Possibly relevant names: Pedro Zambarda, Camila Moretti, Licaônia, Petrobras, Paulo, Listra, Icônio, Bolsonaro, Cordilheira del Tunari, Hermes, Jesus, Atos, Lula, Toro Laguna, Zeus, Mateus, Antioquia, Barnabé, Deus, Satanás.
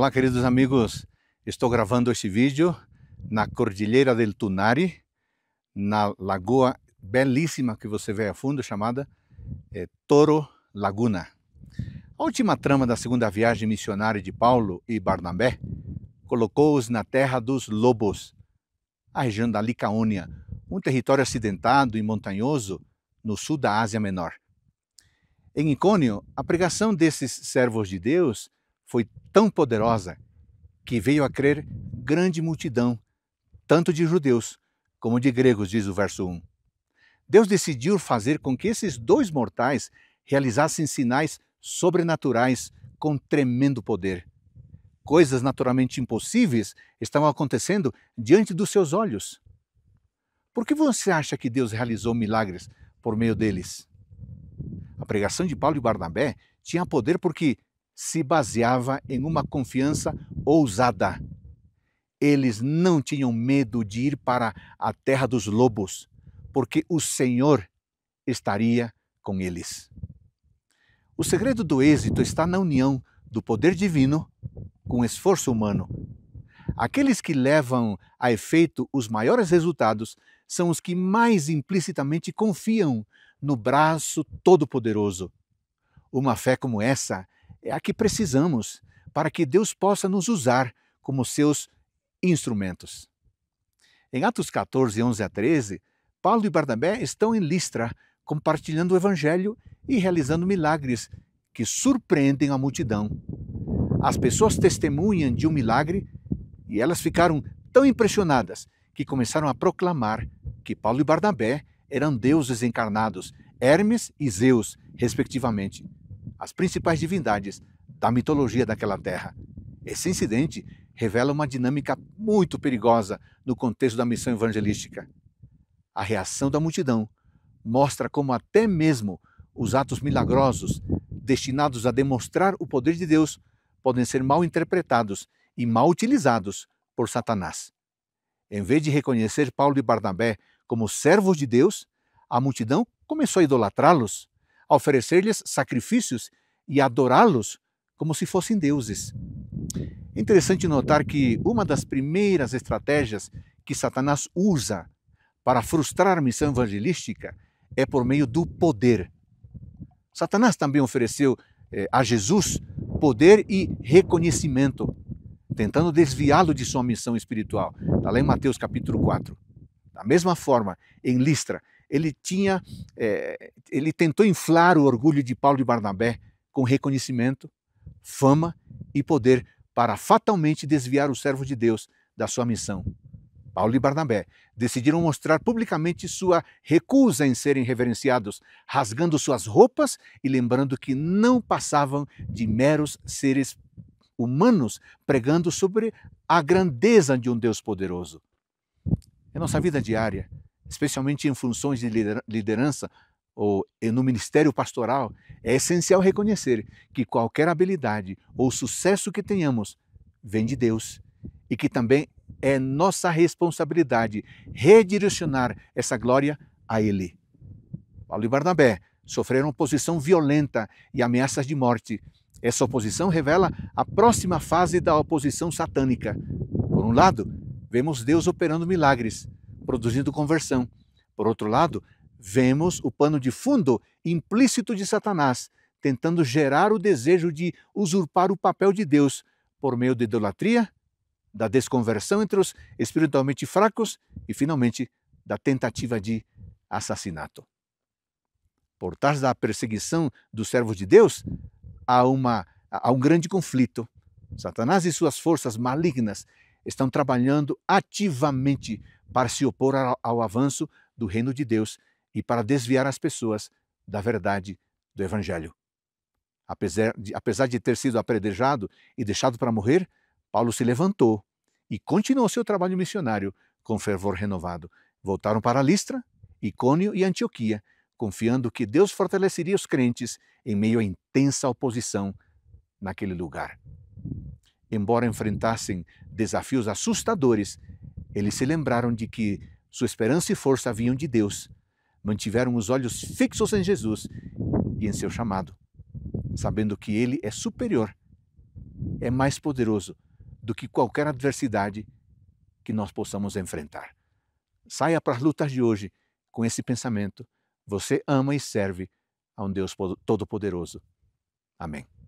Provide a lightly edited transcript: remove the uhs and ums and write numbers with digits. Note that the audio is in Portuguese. Olá, queridos amigos, estou gravando este vídeo na Cordilheira del Tunari, na lagoa belíssima que você vê a fundo, chamada Toro Laguna. A última trama da segunda viagem missionária de Paulo e Barnabé colocou-os na terra dos lobos, a região da Licaônia, um território acidentado e montanhoso no sul da Ásia Menor. Em Icônio, a pregação desses servos de Deus foi tão poderosa que veio a crer grande multidão, tanto de judeus como de gregos, diz o verso 1. Deus decidiu fazer com que esses dois mortais realizassem sinais sobrenaturais com tremendo poder. Coisas naturalmente impossíveis estavam acontecendo diante dos seus olhos. Por que você acha que Deus realizou milagres por meio deles? A pregação de Paulo e Barnabé tinha poder porque se baseava em uma confiança ousada. Eles não tinham medo de ir para a terra dos lobos, porque o Senhor estaria com eles. O segredo do êxito está na união do poder divino com o esforço humano. Aqueles que levam a efeito os maiores resultados são os que mais implicitamente confiam no braço todo-poderoso. Uma fé como essa é a que precisamos para que Deus possa nos usar como seus instrumentos. Em Atos 14, 11 a 13, Paulo e Barnabé estão em Listra, compartilhando o evangelho e realizando milagres que surpreendem a multidão. As pessoas testemunham de um milagre e elas ficaram tão impressionadas que começaram a proclamar que Paulo e Barnabé eram deuses encarnados, Hermes e Zeus, respectivamente, as principais divindades da mitologia daquela terra. Esse incidente revela uma dinâmica muito perigosa no contexto da missão evangelística. A reação da multidão mostra como até mesmo os atos milagrosos destinados a demonstrar o poder de Deus podem ser mal interpretados e mal utilizados por Satanás. Em vez de reconhecer Paulo e Barnabé como servos de Deus, a multidão começou a idolatrá-los, a oferecer-lhes sacrifícios e adorá-los como se fossem deuses. É interessante notar que uma das primeiras estratégias que Satanás usa para frustrar a missão evangelística é por meio do poder. Satanás também ofereceu a Jesus poder e reconhecimento, tentando desviá-lo de sua missão espiritual. Está lá em Mateus capítulo 4. Da mesma forma, em Listra, ele tentou inflar o orgulho de Paulo e Barnabé com reconhecimento, fama e poder para fatalmente desviar o servo de Deus da sua missão. Paulo e Barnabé decidiram mostrar publicamente sua recusa em serem reverenciados, rasgando suas roupas e lembrando que não passavam de meros seres humanos, pregando sobre a grandeza de um Deus poderoso. Em nossa vida diária, especialmente em funções de liderança ou no ministério pastoral, é essencial reconhecer que qualquer habilidade ou sucesso que tenhamos vem de Deus e que também é nossa responsabilidade redirecionar essa glória a Ele. Paulo e Barnabé sofreram oposição violenta e ameaças de morte. Essa oposição revela a próxima fase da oposição satânica. Por um lado, vemos Deus operando milagres, produzindo conversão. Por outro lado, vemos o pano de fundo implícito de Satanás, tentando gerar o desejo de usurpar o papel de Deus por meio da idolatria, da desconversão entre os espiritualmente fracos e, finalmente, da tentativa de assassinato. Por trás da perseguição dos servos de Deus, há um grande conflito. Satanás e suas forças malignas estão trabalhando ativamente para se opor ao avanço do reino de Deus e para desviar as pessoas da verdade do Evangelho. Apesar de ter sido apedrejado e deixado para morrer, Paulo se levantou e continuou seu trabalho missionário com fervor renovado. Voltaram para Listra, Icônio e Antioquia, confiando que Deus fortaleceria os crentes em meio à intensa oposição naquele lugar. Embora enfrentassem desafios assustadores, eles se lembraram de que sua esperança e força vinham de Deus. Mantiveram os olhos fixos em Jesus e em seu chamado, sabendo que Ele é superior é mais poderoso do que qualquer adversidade que nós possamos enfrentar. Saia para as lutas de hoje com esse pensamento. Você ama e serve a um Deus Todo-Poderoso. Amém.